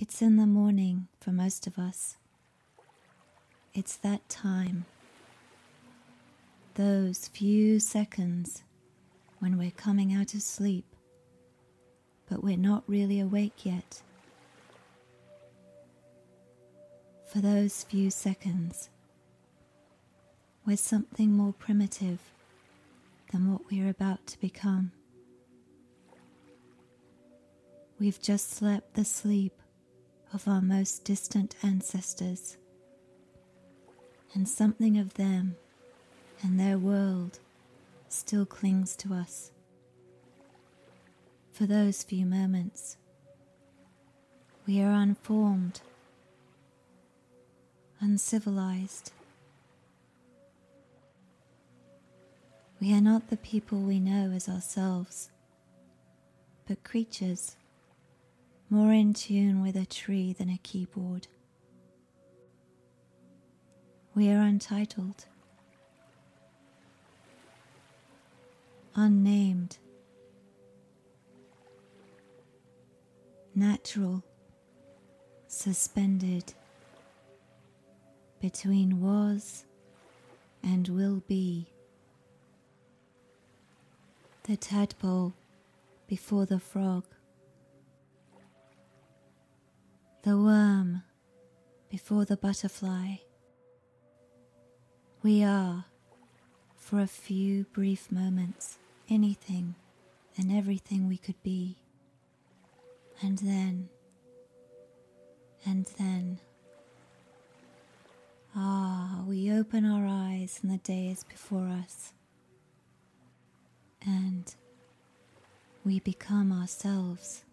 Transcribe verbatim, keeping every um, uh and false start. It's in the morning for most of us. It's that time, those few seconds when we're coming out of sleep, but we're not really awake yet. For those few seconds, we're something more primitive than what we're about to become. We've just slept the sleep of our most distant ancestors, and something of them and their world still clings to us. For those few moments, we are unformed, uncivilized. We are not the people we know as ourselves, but creatures more in tune with a tree than a keyboard. We are untitled, unnamed, natural, suspended between was and will be. The tadpole before the frog, the worm before the butterfly. We are, for a few brief moments, anything and everything we could be. And then, and then, ah, we open our eyes and the day is before us. And we become ourselves.